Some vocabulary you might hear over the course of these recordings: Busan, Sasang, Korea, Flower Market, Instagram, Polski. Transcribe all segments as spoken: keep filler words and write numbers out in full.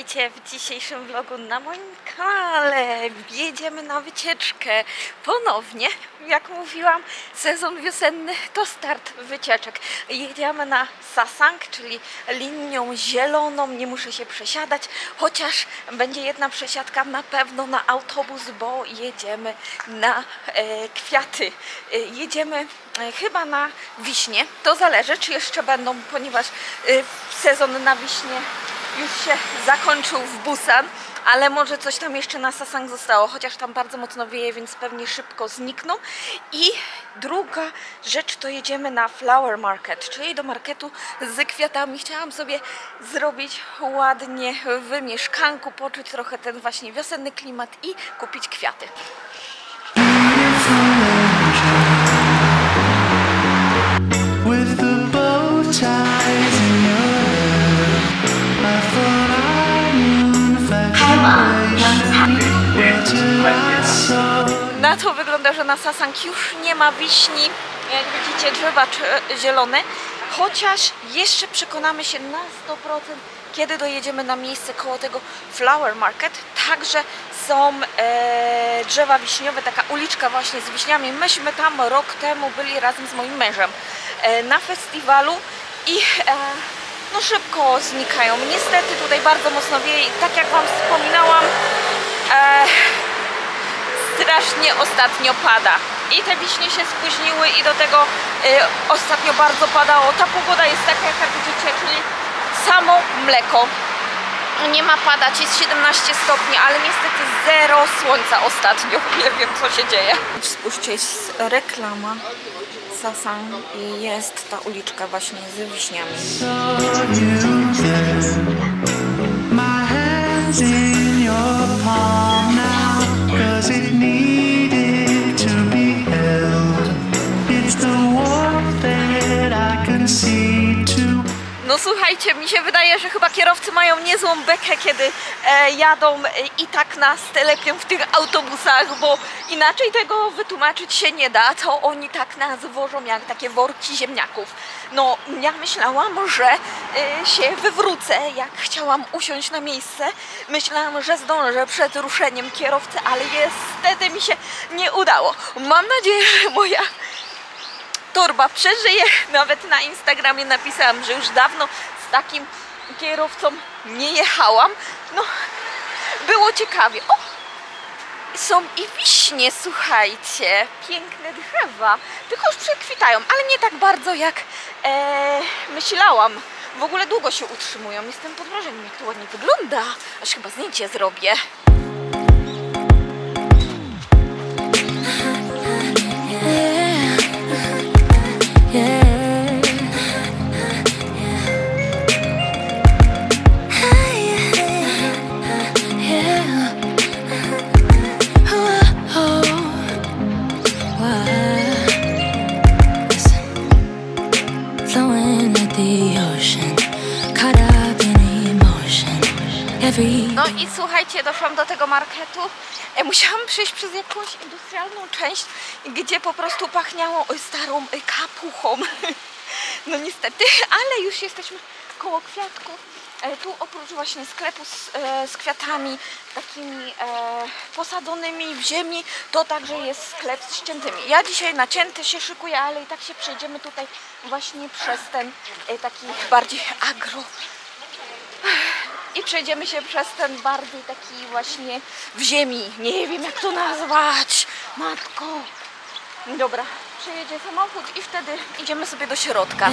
Witajcie w dzisiejszym vlogu na moim kanale. Jedziemy na wycieczkę ponownie, jak mówiłam, sezon wiosenny to start wycieczek. Jedziemy na Sasang, czyli linią zieloną, nie muszę się przesiadać, chociaż będzie jedna przesiadka na pewno na autobus, bo jedziemy na e, kwiaty. E, jedziemy e, chyba na wiśnie, to zależy czy jeszcze będą, ponieważ e, sezon na wiśnie już się zakończył w Busan, ale może coś tam jeszcze na Sasang zostało, chociaż tam bardzo mocno wieje, więc pewnie szybko znikną. I druga rzecz to jedziemy na Flower Market, czyli do marketu z kwiatami. Chciałam sobie zrobić ładnie w mieszkanku, poczuć trochę ten właśnie wiosenny klimat i kupić kwiaty. Na to wygląda, że na Sasang już nie ma wiśni, jak widzicie drzewa zielone, chociaż jeszcze przekonamy się na sto procent, kiedy dojedziemy na miejsce koło tego Flower Market. Także są e, drzewa wiśniowe, taka uliczka właśnie z wiśniami. Myśmy tam rok temu byli razem z moim mężem e, na festiwalu i e, no szybko znikają. Niestety tutaj bardzo mocno wieje i tak jak wam wspominałam, e, strasznie ostatnio pada i te wiśnie się spóźniły i do tego y, ostatnio bardzo padało. Ta pogoda jest taka jaka widzicie, czyli samo mleko, nie ma padać, jest siedemnaście stopni, ale niestety zero słońca ostatnio, nie wiem co się dzieje. Spójrzcie, jest reklama Sasang i jest ta uliczka właśnie z wiśniami. No słuchajcie, mi się wydaje, że chyba kierowcy mają niezłą bekę, kiedy e, jadą e, i tak nas telepią w tych autobusach, bo inaczej tego wytłumaczyć się nie da, to oni tak nas wożą jak takie worki ziemniaków. No ja myślałam, że e, się wywrócę, jak chciałam usiąść na miejsce, myślałam, że zdążę przed ruszeniem kierowcy, ale niestety mi się nie udało. Mam nadzieję, że moja torba przeżyje. Nawet na Instagramie napisałam, że już dawno z takim kierowcą nie jechałam. No, było ciekawie. O! Są i wiśnie, słuchajcie. Piękne drzewa. Tylko już przekwitają, ale nie tak bardzo jak e, myślałam. W ogóle długo się utrzymują. Jestem pod wrażeniem, jak to ładnie wygląda. Aż chyba zdjęcie zrobię. No i słuchajcie, doszłam do tego marketu. Musiałam przejść przez jakąś industrialną część, gdzie po prostu pachniało starą kapuchą. No niestety, ale już jesteśmy koło kwiatków. Tu oprócz właśnie sklepu z, z kwiatami takimi e, posadzonymi w ziemi, to także jest sklep z ciętymi. Ja dzisiaj na cięty się szykuję, ale i tak się przejdziemy tutaj właśnie przez ten e, taki bardziej agro. I przejdziemy się przez ten bardziej taki właśnie w ziemi. Nie wiem jak to nazwać, matko. Dobra, przejedzie samochód i wtedy idziemy sobie do środka.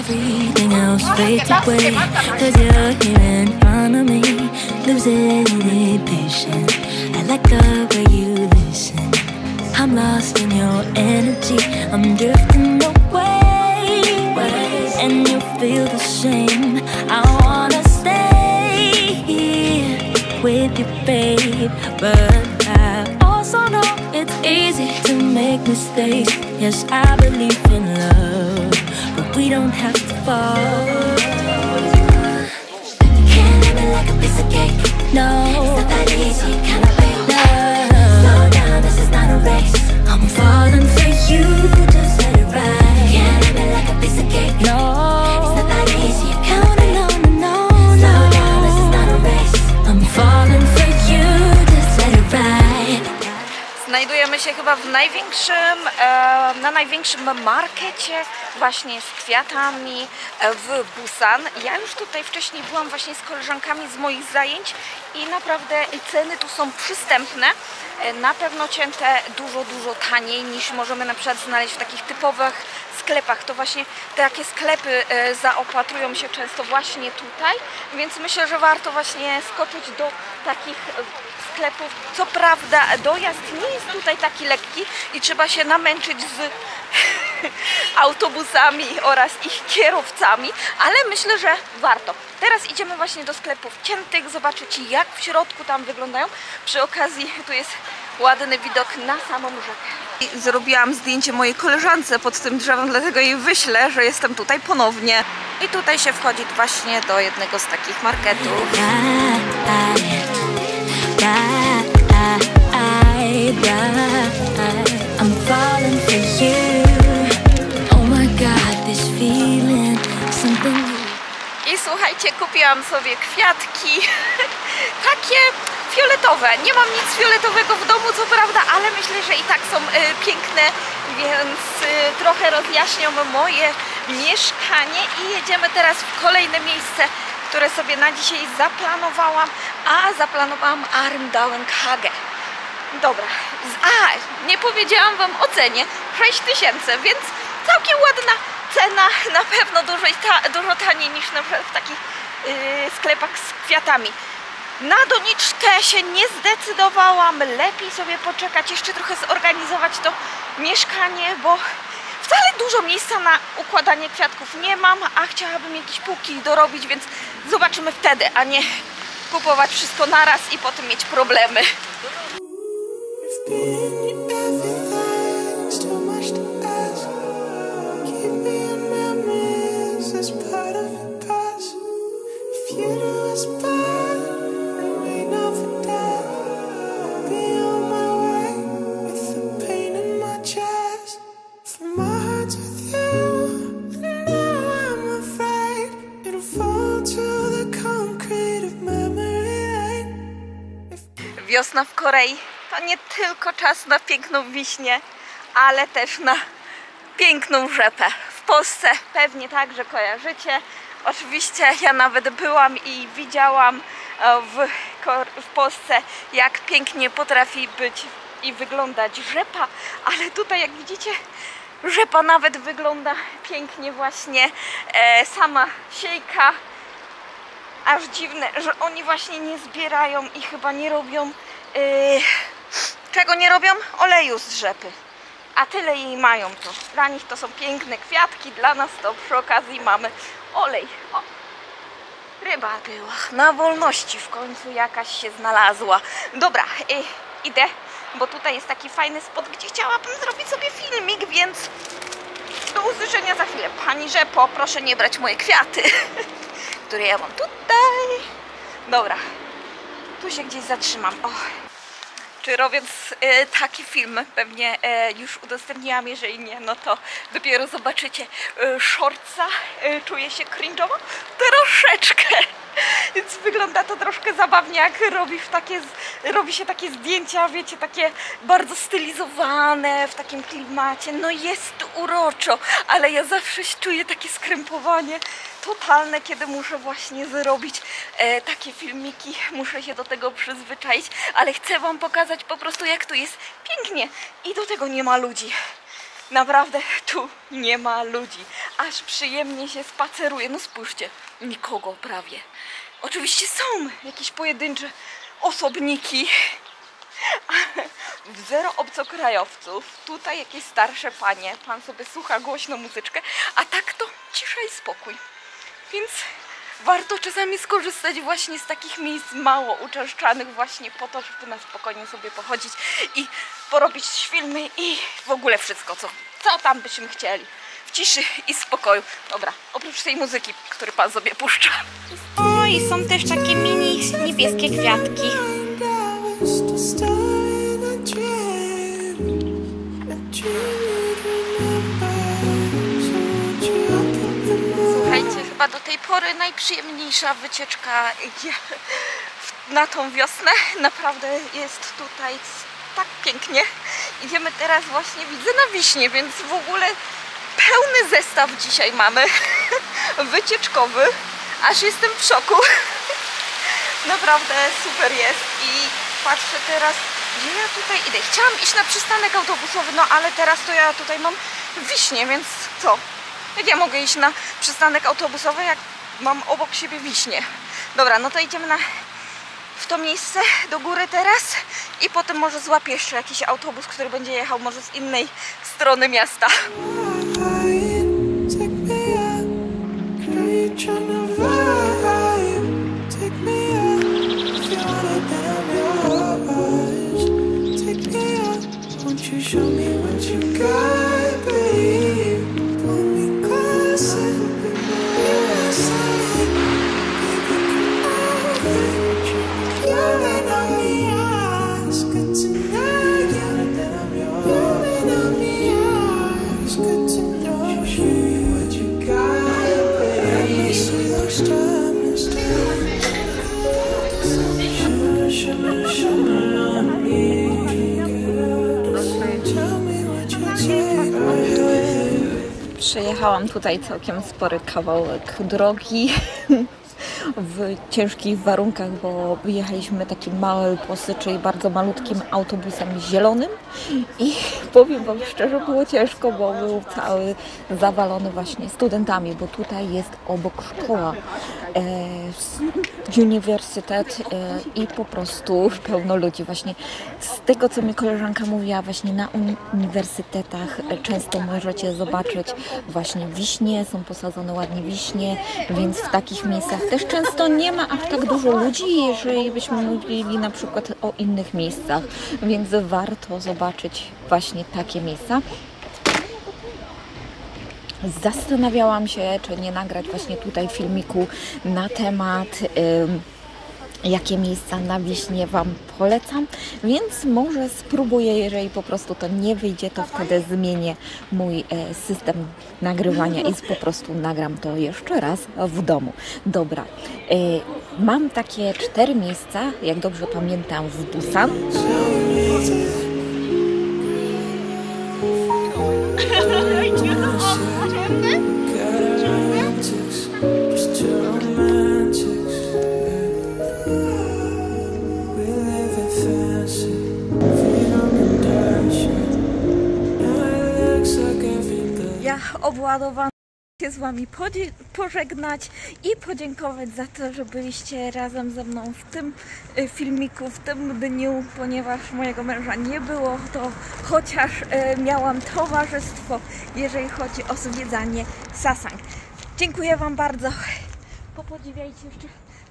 With you, babe, but I also know it's easy to make mistakes. Yes, I believe in love, but we don't have to fall. Can't live it like a piece of cake. No, it's not that easy. Kind of real. Slow down, this is not a race. I'm falling for you, just let it ride. Can't live it like a piece of cake. No, it's not that easy. Count alone, no, no. Slow down, this is not a race. I'm falling. Znajdujemy się chyba w największym, na największym markecie właśnie z kwiatami w Busan. Ja już tutaj wcześniej byłam właśnie z koleżankami z moich zajęć i naprawdę ceny tu są przystępne. Na pewno cięte dużo, dużo taniej niż możemy na przykład znaleźć w takich typowych sklepach. To właśnie takie sklepy zaopatrują się często właśnie tutaj, więc myślę, że warto właśnie skoczyć do takich sklepów. Co prawda dojazd nie jest tutaj taki lekki i trzeba się namęczyć z autobusami oraz ich kierowcami, ale myślę, że warto. Teraz idziemy właśnie do sklepów ciętych, zobaczyć jak w środku tam wyglądają. Przy okazji tu jest ładny widok na samą rzekę. Zrobiłam zdjęcie mojej koleżance pod tym drzewem, dlatego jej wyślę, że jestem tutaj ponownie. I tutaj się wchodzi właśnie do jednego z takich marketów. I słuchajcie, kupiłam sobie kwiatki takie fioletowe. Nie mam nic fioletowego w domu, co prawda, ale myślę, że i tak są y, piękne, więc y, trochę rozjaśnią moje mieszkanie. I jedziemy teraz w kolejne miejsce, które sobie na dzisiaj zaplanowałam, a zaplanowałam Armdalen Kage. Dobra, a nie powiedziałam wam o cenie, sześć tysięcy, więc całkiem ładna cena, na pewno dużo, ta, dużo taniej niż na przykład w takich yy, sklepach z kwiatami. Na doniczkę się nie zdecydowałam, lepiej sobie poczekać, jeszcze trochę zorganizować to mieszkanie, bo wcale dużo miejsca na układanie kwiatków nie mam, a chciałabym jakieś półki dorobić, więc zobaczymy wtedy, a nie kupować wszystko naraz i potem mieć problemy. Wiosna w Korei to nie tylko czas na piękną wiśnię, ale też na piękną rzepę. W Polsce pewnie także kojarzycie. Oczywiście ja nawet byłam i widziałam w, w Polsce, jak pięknie potrafi być i wyglądać rzepa, ale tutaj jak widzicie, rzepa nawet wygląda pięknie właśnie e, sama siejka. Aż dziwne, że oni właśnie nie zbierają i chyba nie robią yy, czego nie robią? Oleju z rzepy, a tyle jej mają tu. Dla nich to są piękne kwiatki, dla nas to przy okazji mamy olej. O, ryba była na wolności, w końcu jakaś się znalazła. Dobra, yy, idę, bo tutaj jest taki fajny spot, gdzie chciałabym zrobić sobie filmik, więc do usłyszenia za chwilę. Pani rzepo, proszę nie brać moje kwiaty, które ja mam tutaj. Dobra, tu się gdzieś zatrzymam. O. Czy robiąc e, taki film, pewnie e, już udostępniłam, jeżeli nie, no to dopiero zobaczycie e, shortsa. E, czuję się cringe'owo troszeczkę, więc wygląda to troszkę zabawnie, jak robisz takie, robi się takie zdjęcia, wiecie, takie bardzo stylizowane w takim klimacie. No jest uroczo, ale ja zawsze czuję takie skrępowanie totalne, kiedy muszę właśnie zrobić e, takie filmiki, muszę się do tego przyzwyczaić, ale chcę wam pokazać po prostu, jak tu jest pięknie i do tego nie ma ludzi. Naprawdę tu nie ma ludzi, aż przyjemnie się spaceruje. No spójrzcie, nikogo prawie. Oczywiście są jakieś pojedyncze osobniki, zero obcokrajowców, tutaj jakieś starsze panie, pan sobie słucha głośno muzyczkę, a tak to cisza i spokój. Więc warto czasami skorzystać właśnie z takich miejsc mało uczęszczanych właśnie po to, żeby na spokojnie sobie pochodzić i porobić filmy i w ogóle wszystko, co, co tam byśmy chcieli. W ciszy i spokoju. Dobra, oprócz tej muzyki, którą pan sobie puszcza. O, i są też takie mini niebieskie kwiatki. Chyba do tej pory najprzyjemniejsza wycieczka na tą wiosnę. Naprawdę jest tutaj tak pięknie, Idziemy teraz właśnie, widzę, na Wiśnie, więc w ogóle pełny zestaw dzisiaj mamy wycieczkowy. Aż jestem w szoku. Naprawdę super jest. I patrzę teraz, gdzie ja tutaj idę. Chciałam iść na przystanek autobusowy, no ale teraz to ja tutaj mam Wiśnie, więc co? Jak ja mogę iść na przystanek autobusowy, jak mam obok siebie Wiśnie? Dobra, no to idziemy na... w to miejsce do góry teraz i potem może złapię jeszcze jakiś autobus, który będzie jechał może z innej strony miasta. Przejechałam tutaj całkiem spory kawałek drogi w ciężkich warunkach, bo jechaliśmy takim małym posy, czyli bardzo malutkim autobusem zielonym i powiem wam szczerze, było ciężko, bo był cały zawalony właśnie studentami, bo tutaj jest obok szkoła, e, uniwersytet e, i po prostu pełno ludzi. Właśnie z tego, co mi koleżanka mówiła, właśnie na uniwersytetach często możecie zobaczyć właśnie wiśnie, są posadzone ładnie wiśnie, więc w takich miejscach też często nie ma aż tak dużo ludzi, jeżeli byśmy mówili na przykład o innych miejscach, więc warto zobaczyć właśnie takie miejsca. Zastanawiałam się, czy nie nagrać właśnie tutaj filmiku na temat ym, jakie miejsca na Wiśnie wam polecam, więc może spróbuję, jeżeli po prostu to nie wyjdzie, to wtedy zmienię mój system nagrywania i po prostu nagram to jeszcze raz w domu. Dobra, mam takie cztery miejsca, jak dobrze pamiętam, w Busan. Obładowana się z wami pożegnać i podziękować za to, że byliście razem ze mną w tym filmiku, w tym dniu, ponieważ mojego męża nie było, to chociaż miałam towarzystwo, jeżeli chodzi o zwiedzanie Sasang. Dziękuję wam bardzo. Popodziwiajcie jeszcze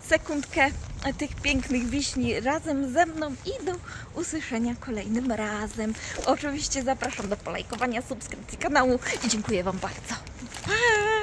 sekundkę tych pięknych wiśni razem ze mną i do usłyszenia kolejnym razem. Oczywiście zapraszam do polajkowania, subskrypcji kanału i dziękuję wam bardzo. Pa!